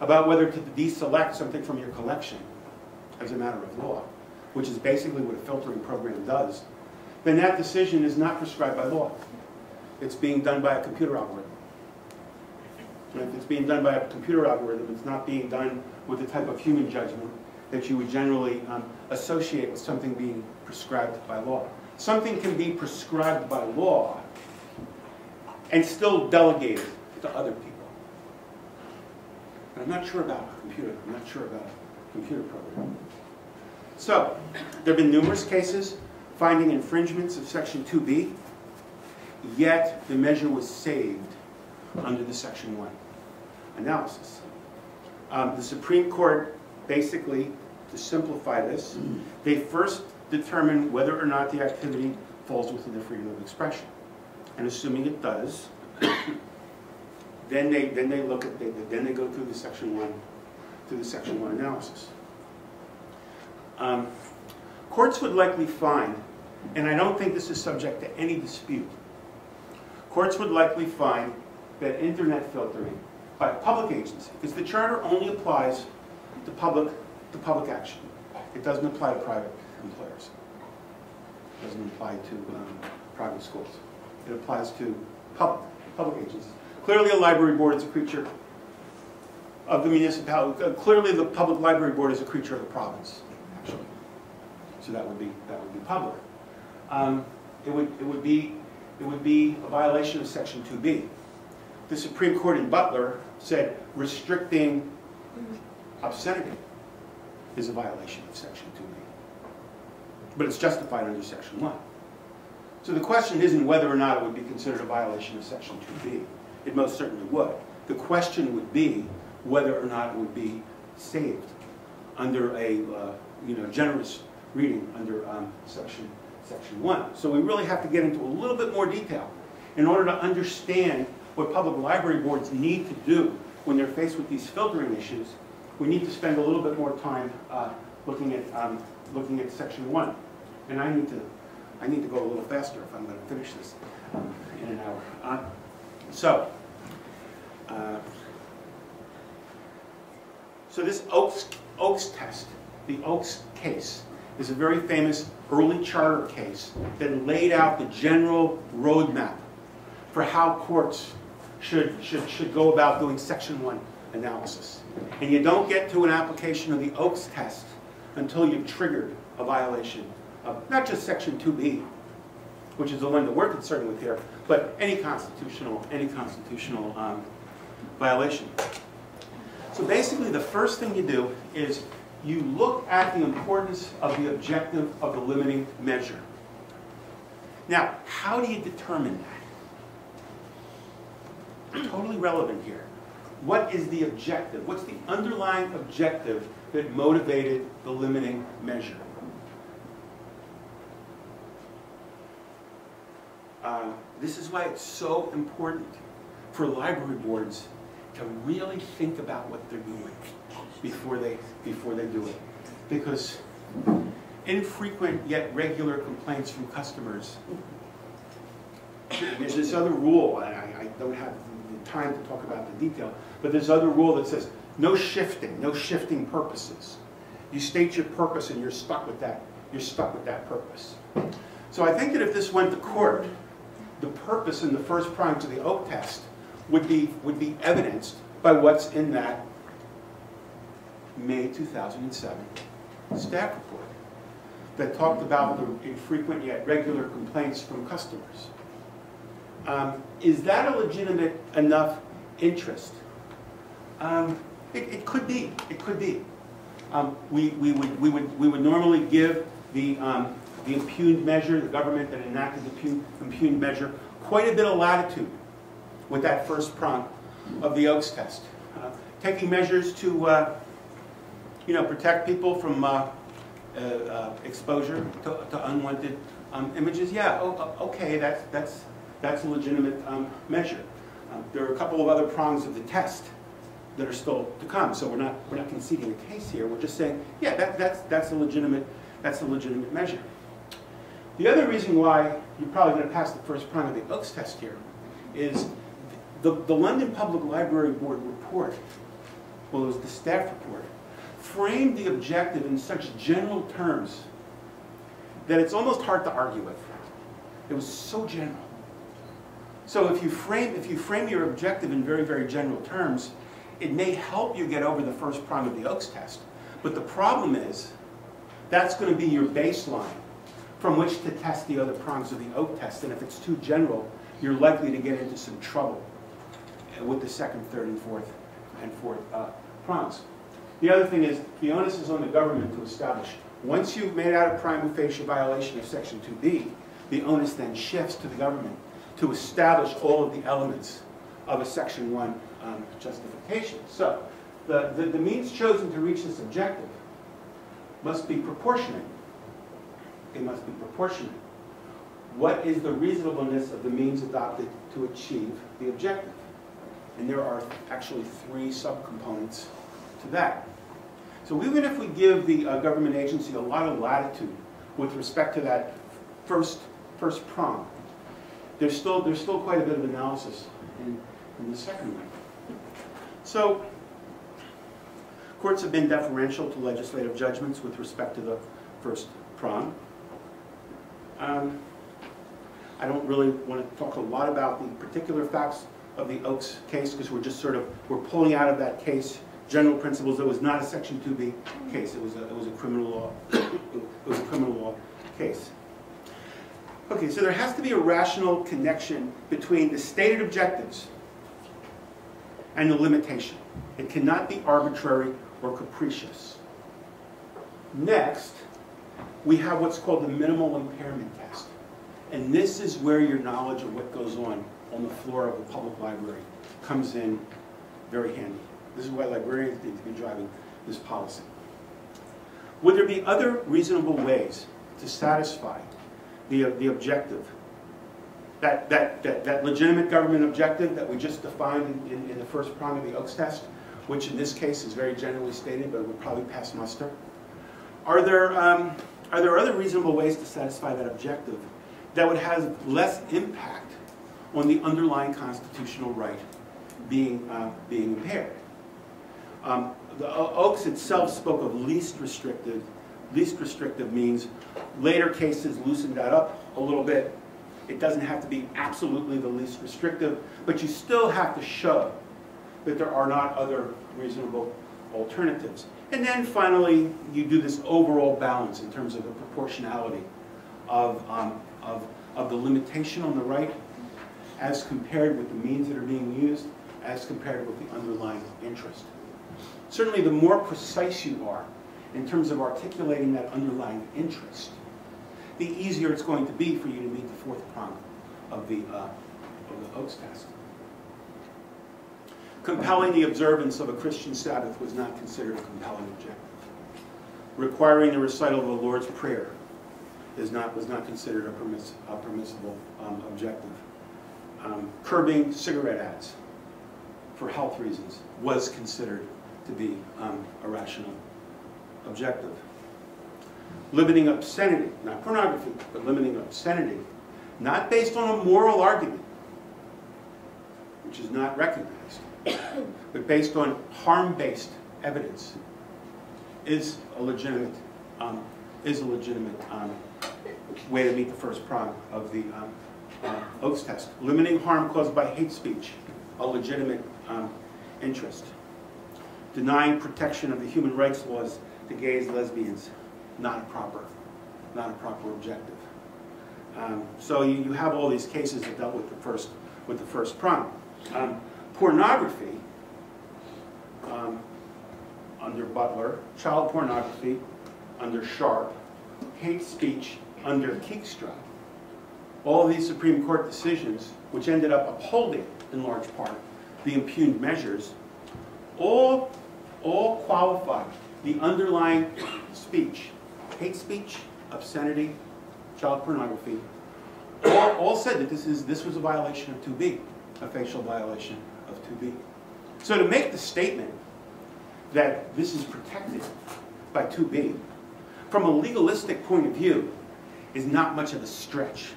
about whether to deselect something from your collection as a matter of law, which is basically what a filtering program does, then that decision is not prescribed by law. It's being done by a computer algorithm. And if it's being done by a computer algorithm, it's not being done with the type of human judgment that you would generally um, associate with something being prescribed by law. Something can be prescribed by law and still delegated to other people. And I'm not sure about a computer. I'm not sure about a computer program. So there have been numerous cases finding infringements of Section two B, yet the measure was saved under the Section one analysis. Um, the Supreme Court basically, to simplify this, they first determine whether or not the activity falls within the freedom of expression. And assuming it does, then they then they look at they, then they go through the section one through the section one analysis. Um, courts would likely find, and I don't think this is subject to any dispute, courts would likely find that internet filtering by a public agency, because the charter only applies to public to public action. It doesn't apply to private employers. It doesn't apply to um, private schools. It applies to public, public agencies. Clearly a library board is a creature of the municipality. Uh, clearly the public library board is a creature of the province, actually. So that would be, that would be public. Um, it, would, it, would be, it would be a violation of Section two B. The Supreme Court in Butler said restricting obscenity is a violation of Section two B. But it's justified under Section one. So the question isn't whether or not it would be considered a violation of Section two B. It most certainly would. The question would be whether or not it would be saved under a uh, you know, generous reading under um, section, section one. So we really have to get into a little bit more detail in order to understand what public library boards need to do when they're faced with these filtering issues. We need to spend a little bit more time uh, looking at um, looking at section one, and I need to I need to go a little faster if I'm going to finish this um, in an hour. Uh, so, uh, so this Oakes Oakes test, the Oakes case, is a very famous early charter case that laid out the general roadmap for how courts should, should, should go about doing Section one analysis. And you don't get to an application of the Oakes test until you've triggered a violation of not just Section two B, which is the one that we're concerned with here, but any constitutional, any constitutional um, violation. So basically the first thing you do is you look at the importance of the objective of the limiting measure. Now, how do you determine that? Totally relevant here. What is the objective? What's the underlying objective that motivated the limiting measure? Uh, this is why it's so important for library boards to really think about what they're doing before they, before they do it. Because infrequent yet regular complaints from customers, there's this other rule, and I, I don't have time to talk about the detail, but there's other rule that says no shifting, no shifting purposes. You state your purpose and you're stuck with that. You're stuck with that purpose. So I think that if this went to court, the purpose in the first prong to the Oakes test would be would be evidenced by what's in that May two thousand seven staff report that talked about the infrequent yet regular complaints from customers. Um, is that a legitimate enough interest? Um, it, it could be. It could be. Um, we, we, would, we, would, we would normally give the, um, the impugned measure, the government that enacted the impugned, impugned measure, quite a bit of latitude with that first prong of the Oakes test. Uh, taking measures to uh, you know, protect people from uh, uh, uh, exposure to, to unwanted um, images, yeah, oh, okay, that's, that's, that's a legitimate um, measure. Uh, there are a couple of other prongs of the test that are still to come, so we're not, we're not conceding a case here, we're just saying, yeah, that, that's, that's, a legitimate, that's a legitimate measure. The other reason why you're probably going to pass the first prong of the Oakes test here is the, the London Public Library Board report, well, it was the staff report, framed the objective in such general terms that it's almost hard to argue with. It was so general. So if you frame, if you frame your objective in very, very general terms, it may help you get over the first prong of the Oakes test. But the problem is, that's going to be your baseline from which to test the other prongs of the Oakes test. And if it's too general, you're likely to get into some trouble with the second, third, and fourth, and fourth uh, prongs. The other thing is, the onus is on the government to establish. Once you've made out a prima facie violation of Section two B, the onus then shifts to the government to establish all of the elements of a Section one um, justification. So the, the, the means chosen to reach this objective must be proportionate. It must be proportionate. What is the reasonableness of the means adopted to achieve the objective? And there are actually three subcomponents to that. So even if we give the uh, government agency a lot of latitude with respect to that first first prong, there's still there's still quite a bit of analysis in, in the second one. So courts have been deferential to legislative judgments with respect to the first prong. Um, I don't really want to talk a lot about the particular facts of the Oakes case because we're just sort of we're pulling out of that case general principles. It was not a Section two B case. It was a, it was a criminal law. It was a criminal law case. Okay, so there has to be a rational connection between the stated objectives and the limitation. It cannot be arbitrary or capricious. Next, we have what's called the minimal impairment test, and this is where your knowledge of what goes on on the floor of a public library comes in very handy. This is why librarians need to be driving this policy. Would there be other reasonable ways to satisfy the, the objective, that, that, that, that legitimate government objective that we just defined in, in the first prong of the Oakes test, which in this case is very generally stated, but would probably pass muster? Are there, um, are there other reasonable ways to satisfy that objective that would have less impact on the underlying constitutional right being, uh, being impaired? Um, the Oakes itself spoke of least restrictive, least restrictive means. Later cases loosened that up a little bit. It doesn't have to be absolutely the least restrictive, but you still have to show that there are not other reasonable alternatives. And then finally, you do this overall balance in terms of the proportionality of, um, of, of the limitation on the right as compared with the means that are being used, as compared with the underlying interest. Certainly, the more precise you are in terms of articulating that underlying interest, the easier it's going to be for you to meet the fourth prong of the, uh, of the Oakes test. Compelling the observance of a Christian Sabbath was not considered a compelling objective. Requiring the recital of the Lord's Prayer is not, was not considered a, permiss, a permissible um, objective. Um, curbing cigarette ads for health reasons was considered to be um, a rational objective. Limiting obscenity, not pornography, but limiting obscenity, not based on a moral argument, which is not recognized, but based on harm-based evidence, is a legitimate, um, is a legitimate um, way to meet the first prong of the um, uh, Oakes test. Limiting harm caused by hate speech, a legitimate um, interest. denying protection of the human rights laws to gays, lesbians, not a proper, not a proper objective. Um, so you, you have all these cases that dealt with the first, with the first prong. Um, pornography, um, under Butler, child pornography under Sharp, hate speech under Keekstra. All these Supreme Court decisions, which ended up upholding, in large part, the impugned measures, all, all qualified the underlying speech, hate speech, obscenity, child pornography, all, all said that this, is, this was a violation of two B, a facial violation of two B. So to make the statement that this is protected by two B, from a legalistic point of view, is not much of a stretch.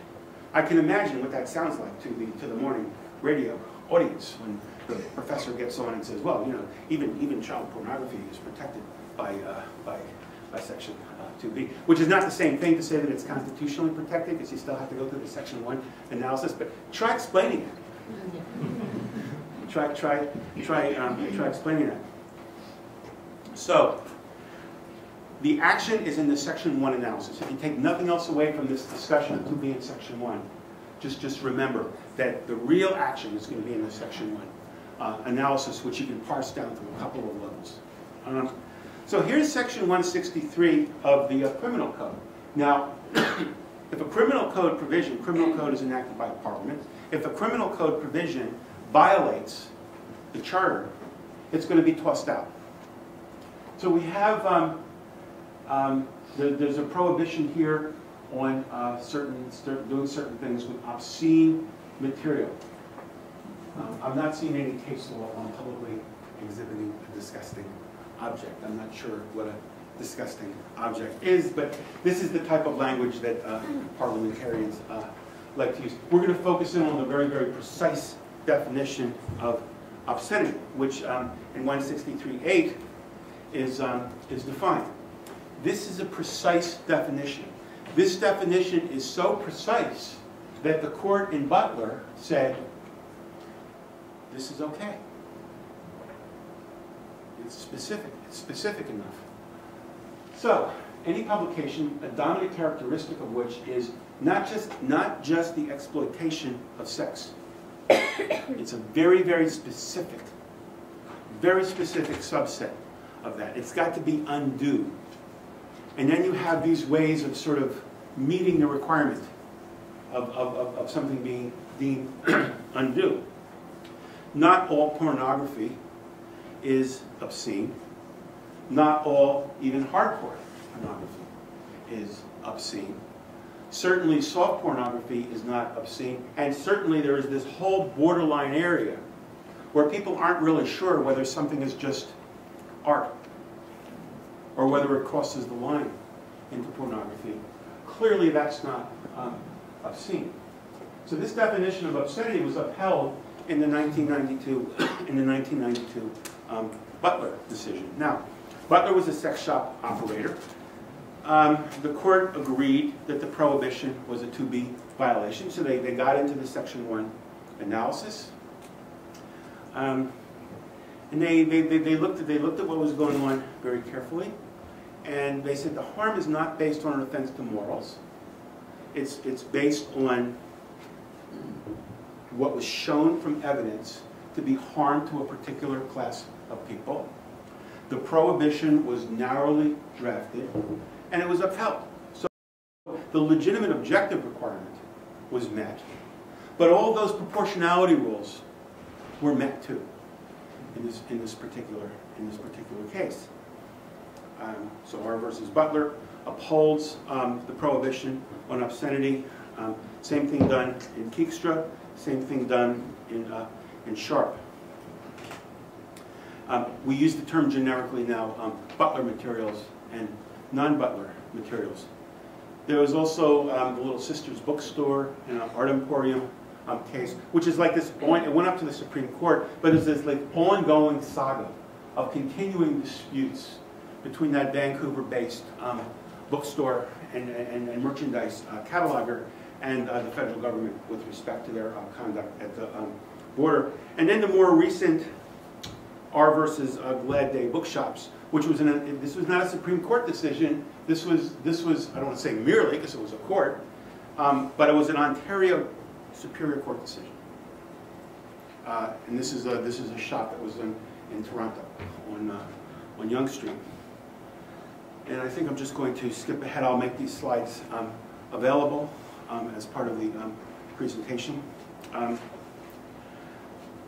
I can imagine what that sounds like to the, to the morning radio audience when the professor gets on and says, well, you know, even, even child pornography is protected by, uh, by, by Section uh, two B, which is not the same thing to say that it's constitutionally protected, because you still have to go through the Section one analysis, but try explaining it. try, try, try, um, try explaining that. So, the action is in the Section one analysis. If you take nothing else away from this discussion, two B in Section one, just, just remember that the real action is going to be in the Section one uh, analysis, which you can parse down through a couple of levels. Um, so here's Section one sixty-three of the uh, Criminal Code. Now, if a Criminal Code provision, Criminal Code is enacted by Parliament, if a Criminal Code provision violates the Charter, it's going to be tossed out. So we have... Um, Um, there, there's a prohibition here on uh, certain doing certain things with obscene material. Um, I'm not seeing any case law on publicly exhibiting a disgusting object. I'm not sure what a disgusting object is, but this is the type of language that uh, parliamentarians uh, like to use. We're going to focus in on the very, very precise definition of obscenity, which um, in one sixty-three eight is, um, is defined. This is a precise definition. This definition is so precise that the court in Butler said, this is okay. It's specific. It's specific enough. So, any publication, a dominant characteristic of which is not just, not just the exploitation of sex. It's a very, very specific, very specific subset of that. It's got to be undue. And then you have these ways of sort of meeting the requirement of, of, of, of something being deemed undue. Not all pornography is obscene. Not all, even hardcore pornography, is obscene. Certainly soft pornography is not obscene. And certainly there is this whole borderline area where people aren't really sure whether something is just art, or whether it crosses the line into pornography. Clearly that's not um, obscene. So this definition of obscenity was upheld in the nineteen ninety-two, in the nineteen ninety-two um, Butler decision. Now, Butler was a sex shop operator. Um, the court agreed that the prohibition was a two B violation, so they, they got into the Section one analysis. Um, and they, they, they, looked at, they looked at what was going on very carefully. And they said the harm is not based on an offense to morals. It's, it's based on what was shown from evidence to be harm to a particular class of people. The prohibition was narrowly drafted, and it was upheld. So the legitimate objective requirement was met. But all those proportionality rules were met too in this, in this particular, in this particular case. Um, so R versus Butler upholds um, the prohibition on obscenity. Um, same thing done in Keekstra. Same thing done in, uh, in Sharp. Um, we use the term generically now, um, Butler materials and non-Butler materials. There was also um, the Little Sisters Bookstore and uh, Art Emporium um, case, which is like this, on, it went up to the Supreme Court, but it's this like ongoing saga of continuing disputes between that Vancouver-based um, bookstore and, and, and merchandise uh, cataloger and uh, the federal government with respect to their uh, conduct at the um, border. And then the more recent R versus uh, Glad Day Bookshops, which was in a, this was not a Supreme Court decision. This was this was I don't want to say merely because it was a court, um, but it was an Ontario Superior Court decision. Uh, and this is a this is a shop that was in in Toronto on uh, on Yonge Street. And I think I'm just going to skip ahead. I'll make these slides um, available um, as part of the um, presentation. Um,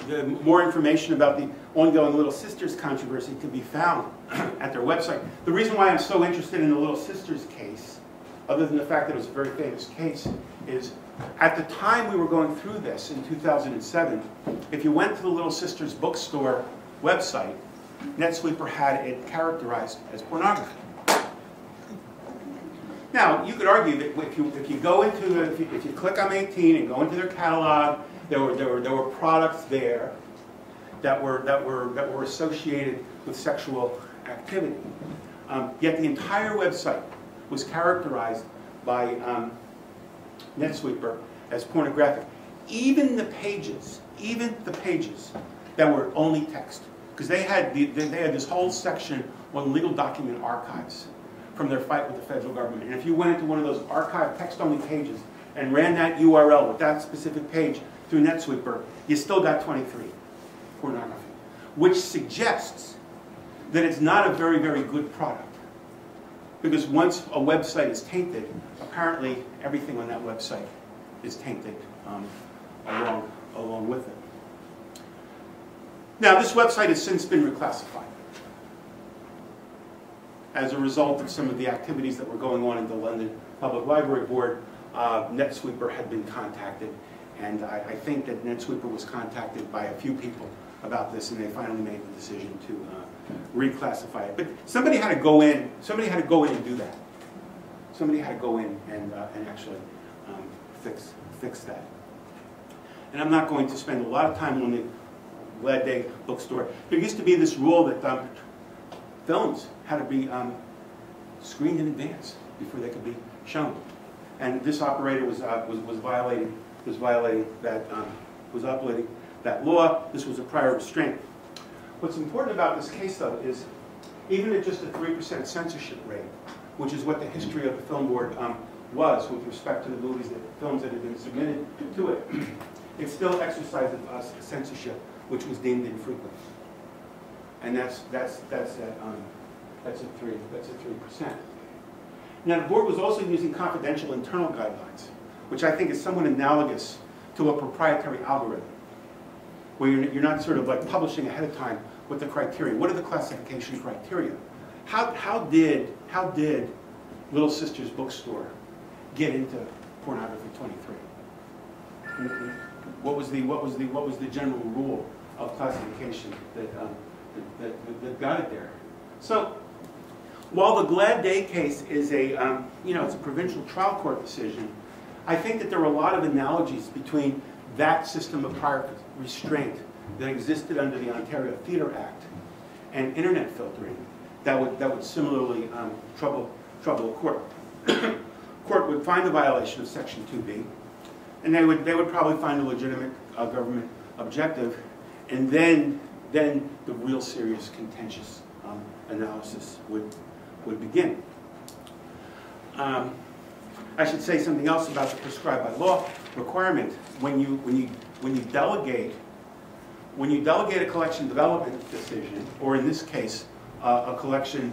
the more information about the ongoing Little Sisters controversy can be found at their website. The reason why I'm so interested in the Little Sisters case, other than the fact that it was a very famous case, is at the time we were going through this in two thousand seven, if you went to the Little Sisters Bookstore website, NetSweeper had it characterized as pornography. Now, you could argue that if you, if you go into, the, if, you, if you click on eighteen and go into their catalog, there were, there were, there were products there that were, that, were, that were associated with sexual activity. Um, yet the entire website was characterized by um, NetSweeper as pornographic. Even the pages, even the pages that were only text, because they had, the, they had this whole section on legal document archives from their fight with the federal government. And if you went into one of those archive text-only pages and ran that U R L with that specific page through NetSweeper, you still got twenty-three pornography, which suggests that it's not a very, very good product. Because once a website is tainted, apparently everything on that website is tainted um, along, along with it. Now, this website has since been reclassified as a result of some of the activities that were going on in the London Public Library Board. uh, NetSweeper had been contacted, and I, I think that NetSweeper was contacted by a few people about this, and they finally made the decision to uh, reclassify it. But somebody had to go in. Somebody had to go in and do that. Somebody had to go in and uh, and actually um, fix fix that. And I'm not going to spend a lot of time on the Glad Day Bookstore. There used to be this rule that um, films had to be um, screened in advance before they could be shown, and this operator was uh, was was violating was violating that um, was violating that law. This was a prior restraint. What's important about this case, though, is even at just a three percent censorship rate, which is what the history of the film board um, was with respect to the movies that films that had been submitted to it, it still exercised uh, censorship, which was deemed infrequent, and that's that's that's that. Um, That's a three. That's a three percent. Now, the board was also using confidential internal guidelines, which I think is somewhat analogous to a proprietary algorithm, where you're, you're not sort of like publishing ahead of time with the criteria. What are the classification criteria? How how did how did Little Sisters Bookstore get into pornography twenty-three? What was the what was the what was the general rule of classification that um, that, that that got it there? So, while the Glad Day case is a, um, you know, it's a provincial trial court decision, I think that there were a lot of analogies between that system of prior restraint that existed under the Ontario Theatre Act and internet filtering that would, that would similarly um, trouble, trouble a court. Court would find a violation of Section two B, and they would, they would probably find a legitimate uh, government objective, and then, then the real serious contentious um, analysis would, would begin. Um, I should say something else about the prescribed by law requirement. When you, when you, when you delegate, when you delegate a collection development decision, or in this case, uh, a collection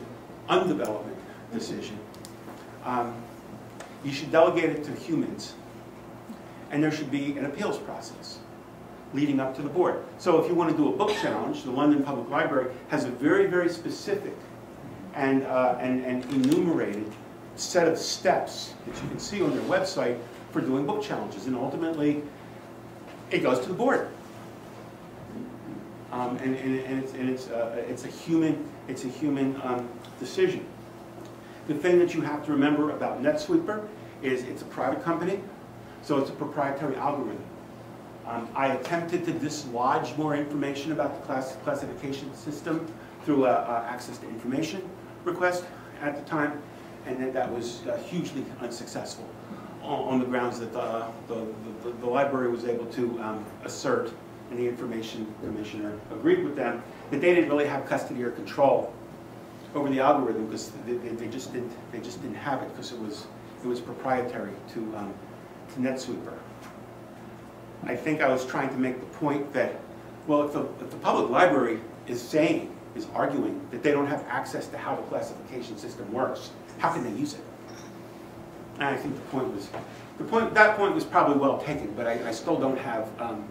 undevelopment decision, um, you should delegate it to humans, and there should be an appeals process leading up to the board. So if you want to do a book challenge, the London Public Library has a very, very specific and, uh, and, and enumerated set of steps that you can see on their website for doing book challenges. And ultimately, it goes to the board. Um, and, and, and, it's, and it's, uh, it's a human, it's a human um, decision. The thing that you have to remember about NetSweeper is it's a private company, so it's a proprietary algorithm. Um, I attempted to dislodge more information about the class classification system through a, a access to information request at the time, and then that was uh, hugely unsuccessful on, on the grounds that the, the, the, the library was able to um, assert, and the Information Commissioner agreed with them, that they didn't really have custody or control over the algorithm because they, they, they just didn't they just didn't have it because it was it was proprietary to um, to NetSweeper. I think I was trying to make the point that, well, if the, if the public library is saying, is arguing that they don't have access to how the classification system works, how can they use it? And I think the point was, the point that point was probably well taken, but I, I still don't have um,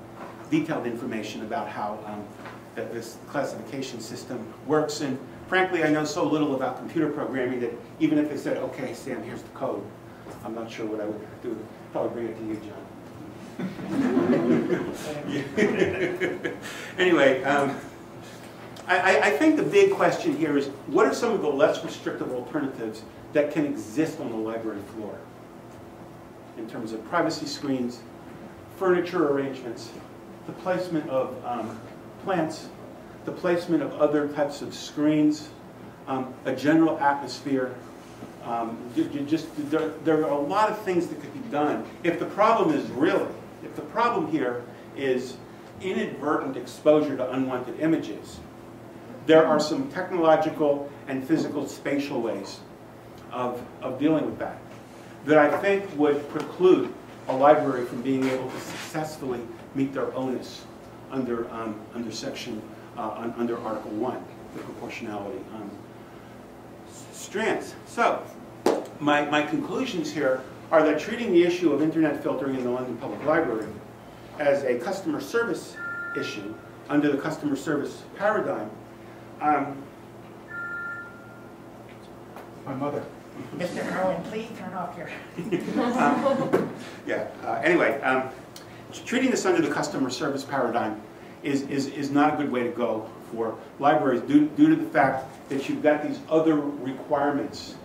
detailed information about how um, that this classification system works. And frankly, I know so little about computer programming that even if they said, "Okay, Sam, here's the code," I'm not sure what I would do. Probably bring it to you, John. Anyway, um, I, I think the big question here is, what are some of the less restrictive alternatives that can exist on the library floor in terms of privacy screens, furniture arrangements, the placement of um, plants, the placement of other types of screens, um, a general atmosphere. Um, you, you just, there, there are a lot of things that could be done if the problem is really, if the problem here is inadvertent exposure to unwanted images. There are some technological and physical spatial ways of, of dealing with that that I think would preclude a library from being able to successfully meet their onus under, um, under section, uh, under Article one, the proportionality um, strands. So, my, my conclusions here are that treating the issue of internet filtering in the London Public Library as a customer service issue under the customer service paradigm. Um, my mother. Mister Irwin, please turn off your... um, yeah, uh, anyway, um, treating this under the customer service paradigm is, is, is not a good way to go for libraries due, due to the fact that you've got these other requirements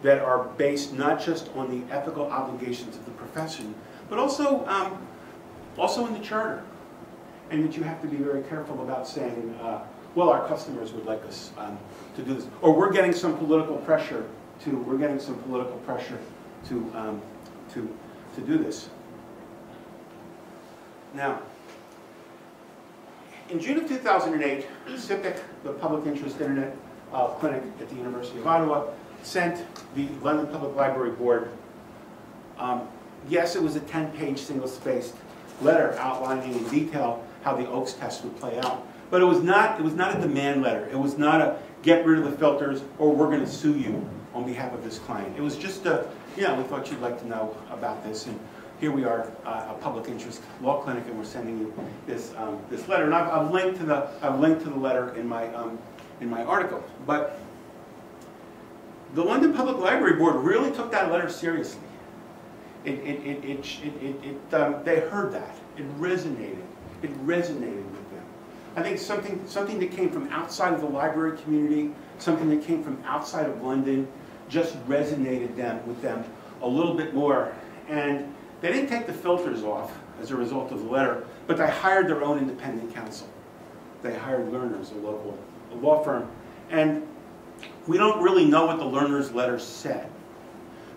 that are based not just on the ethical obligations of the profession, but also, um, also in the charter. And that you have to be very careful about saying, uh, well, our customers would like us um, to do this. Or we're getting some political pressure to, we're getting some political pressure to, um, to, to do this. Now, in June of two thousand eight, CIPIC, the Public Interest Internet uh, Clinic at the University of Ottawa, sent the London Public Library Board, um, yes, it was a ten-page single-spaced letter outlining in detail how the Oakes test would play out. But it was not, it was not a demand letter. It was not a get rid of the filters or we're going to sue you on behalf of this client. It was just a, you know, we thought you'd like to know about this. And here we are, uh, a public interest law clinic, and we're sending you this, um, this letter. And I've, I've, linked to the, I've linked to the letter in my, um, in my article. But the London Public Library Board really took that letter seriously. It, it, it, it, it, it, it, um, they heard that. It resonated. It resonated with them. I think something, something that came from outside of the library community, something that came from outside of London, just resonated them, with them a little bit more. And they didn't take the filters off as a result of the letter, but they hired their own independent counsel. They hired Learners, a local a law firm. And we don't really know what the Learners letter said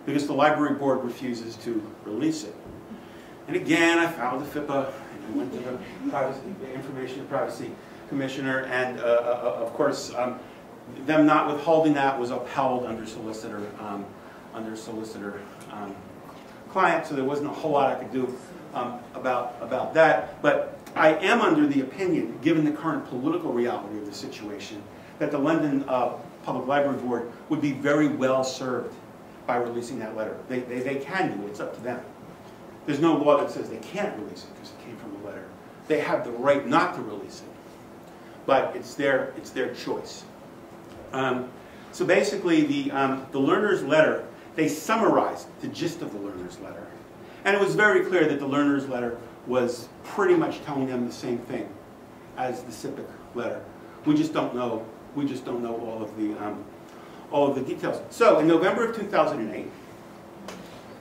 because the library board refuses to release it. And again, I filed the FIPA and I went to the, privacy, the Information and Privacy Commissioner, and uh, uh, of course, um, them not withholding that was upheld under solicitor, um, under solicitor. Um, client, so there wasn't a whole lot I could do um, about, about that. But I am under the opinion, given the current political reality of the situation, that the London uh, Public Library Board would be very well served by releasing that letter. They, they, they can do it. It's up to them. There's no law that says they can't release it because it came from a letter. They have the right not to release it, but it's their, it's their choice. Um, so basically, the, um, the Learner's letter, they summarized the gist of the Learner's letter. And it was very clear that the Learner's letter was pretty much telling them the same thing as the CIPIC letter. We just don't know, we just don't know all of the, um, all of the details. So in November of two thousand eight,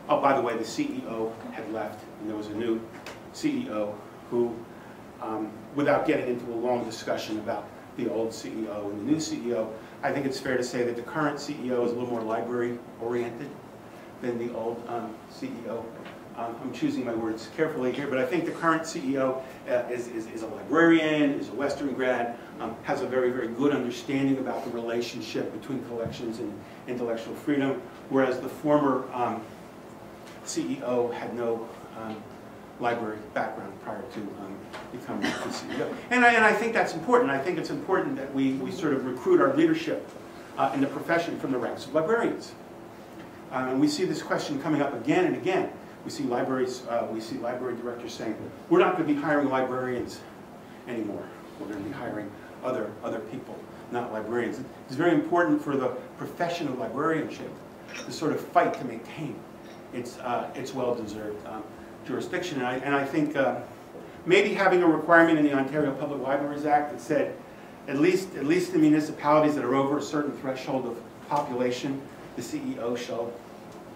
oh, by the way, the C E O had left, and there was a new C E O who, um, without getting into a long discussion about the old C E O and the new C E O, I think it's fair to say that the current C E O is a little more library-oriented than the old um, C E O Um, I'm choosing my words carefully here, but I think the current C E O uh, is, is, is a librarian, is a Western grad, um, has a very, very good understanding about the relationship between collections and intellectual freedom, whereas the former um, C E O had no um, library background prior to um, becoming the C E O. And I, and I think that's important. I think it's important that we, we sort of recruit our leadership uh, in the profession from the ranks of librarians. Um, and we see this question coming up again and again. We see libraries, uh, we see library directors saying, we're not going to be hiring librarians anymore. We're going to be hiring other, other people, not librarians. It's very important for the profession of librarianship to sort of fight to maintain its, uh, its well-deserved um, jurisdiction. And I, and I think uh, maybe having a requirement in the Ontario Public Libraries Act that said at least, at least in municipalities that are over a certain threshold of population, the C E O shall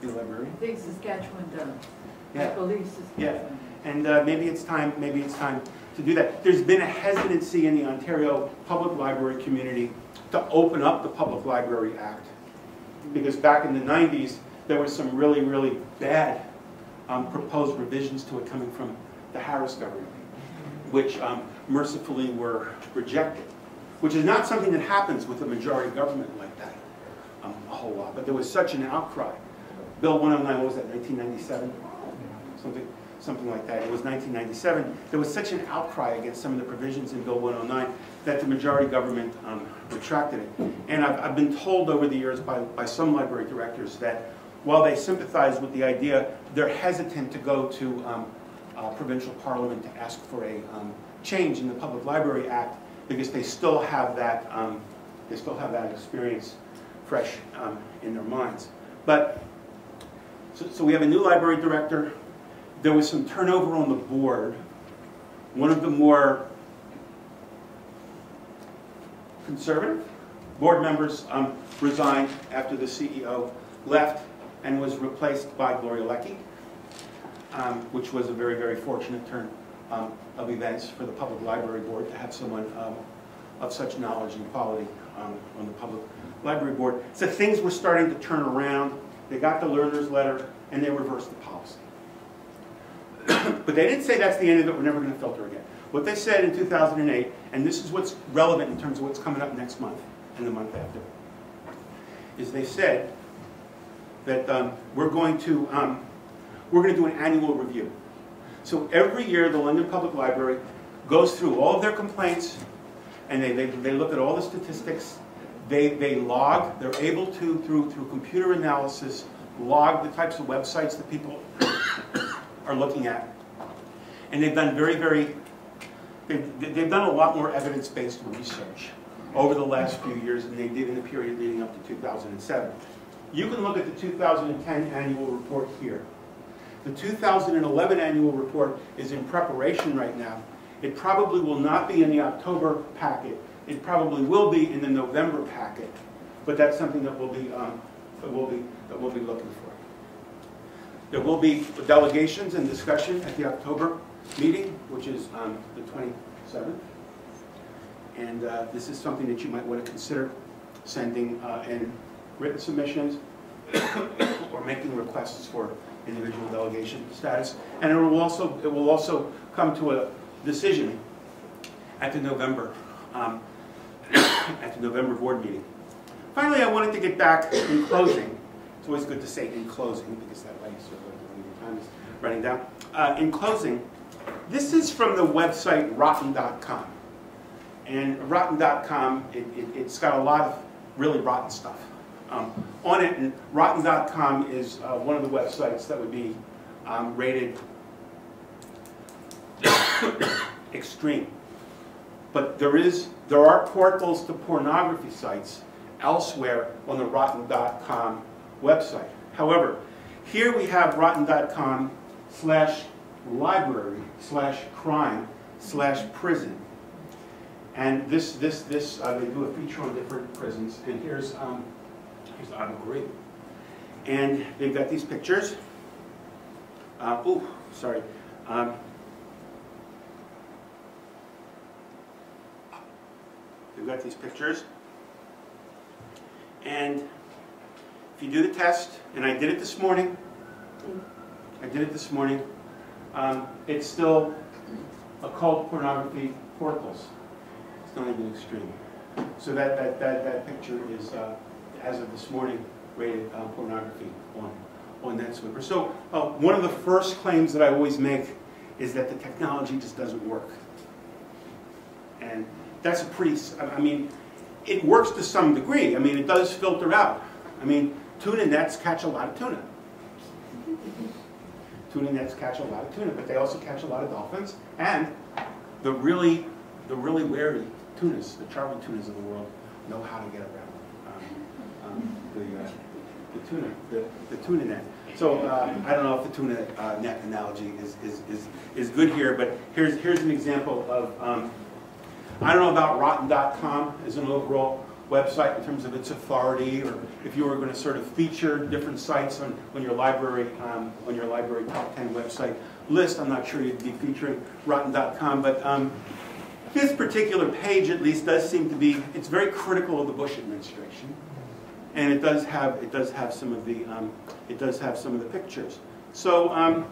be a librarian. I think Saskatchewan does. Yeah. I believe Saskatchewan. Yeah. And uh, maybe it's time. Maybe it's time to do that. There's been a hesitancy in the Ontario Public Library community to open up the Public Library Act, because back in the nineties there were some really, really bad um, proposed revisions to it coming from the Harris government, which um, mercifully were rejected. Which is not something that happens with a majority government like that. Um, a whole lot, but there was such an outcry. Bill one oh nine, what was that, nineteen ninety-seven? Something, something like that. It was nineteen ninety-seven. There was such an outcry against some of the provisions in Bill one oh nine that the majority government um, retracted it. And I've, I've been told over the years by, by some library directors that while they sympathize with the idea, they're hesitant to go to um, uh, provincial parliament to ask for a um, change in the Public Library Act, because they still have that, um, they still have that experience fresh um, in their minds. But, so, so we have a new library director. There was some turnover on the board. One of the more conservative board members um, resigned after the C E O left and was replaced by Gloria Leckie, um, which was a very, very fortunate turn um, of events for the Public Library Board to have someone um, of such knowledge and quality um, on the Public Library Board. So things were starting to turn around. They got the Learners letter and they reversed the policy. But they didn't say that's the end of it, we're never going to filter again. What they said in two thousand eight, and this is what's relevant in terms of what's coming up next month and the month after, is they said that um, we're going to um, we're going to do an annual review. So every year the London Public Library goes through all of their complaints and they, they, they look at all the statistics. They, they log, they're able to, through, through computer analysis, log the types of websites that people are looking at. And they've done very, very, they've, they've done a lot more evidence-based research over the last few years than they did in the period leading up to two thousand seven. You can look at the two thousand ten annual report here. The two thousand eleven annual report is in preparation right now. It probably will not be in the October packet. It probably will be in the November packet, but that's something that we'll be, um, that we'll be, that we'll be looking for. There will be delegations and discussion at the October meeting, which is um, the twenty-seventh. And uh, this is something that you might want to consider sending uh, in written submissions or making requests for individual delegation status. And it will also, it will also come to a decision at the November Um, at the November board meeting. Finally, I wanted to get back in closing. It's always good to say in closing because that way you sort of time is running down. Uh, in closing, this is from the website Rotten dot com, and Rotten dot com it, it, it's got a lot of really rotten stuff um, on it. And Rotten dot com is uh, one of the websites that would be um, rated extreme. But there is, there are portals to pornography sites elsewhere on the Rotten dot com website. However, here we have Rotten dot com slash library slash crime slash prison, and this this this uh, they do a feature on different prisons. And here's um, here's Abu Ghraib, and they've got these pictures. Uh, oh, sorry. Um, We've got these pictures, and if you do the test, and I did it this morning, I did it this morning. Um, it's still occult pornography portals. It's not even extreme. So that that that, that picture is, uh, as of this morning, rated uh, pornography on on NetSweeper. So uh, one of the first claims that I always make is that the technology just doesn't work, and that's a pretty. I mean, it works to some degree. I mean, it does filter out. I mean, tuna nets catch a lot of tuna. Tuna nets catch a lot of tuna, but they also catch a lot of dolphins and the really, the really wary tunas, the charwood tunas of the world, know how to get around um, um, the, uh, the tuna, the, the tuna net. So uh, I don't know if the tuna uh, net analogy is is is is good here, but here's here's an example of. Um, I don't know about Rotten dot com as an overall website in terms of its authority, or if you were going to sort of feature different sites on, on your library um, on your library top ten website list. I'm not sure you'd be featuring Rotten dot com, but um, this particular page, at least, does seem to be. It's very critical of the Bush administration, and it does have it does have some of the um, it does have some of the pictures. So um,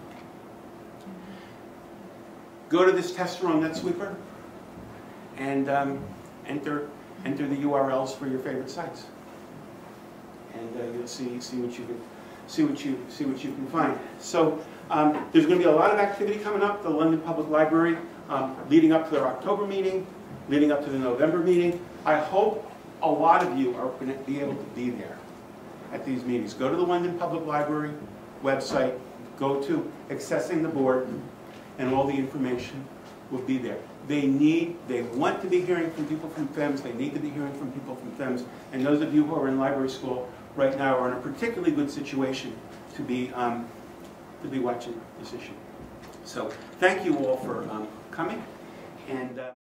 go to this tester on NetSweeper and um, enter. Enter the U R Ls for your favorite sites, and uh, you'll see see what you can see what you see what you can find. So um, there's going to be a lot of activity coming up. The London Public Library, um, leading up to their October meeting, leading up to the November meeting. I hope a lot of you are going to be able to be there at these meetings. Go to the London Public Library website. Go to accessing the board, and all the information will be there. They need, they want to be hearing from people from FIMS. They need to be hearing from people from FIMS. And those of you who are in library school right now are in a particularly good situation to be um, to be watching this issue. So thank you all for um, coming. And. Uh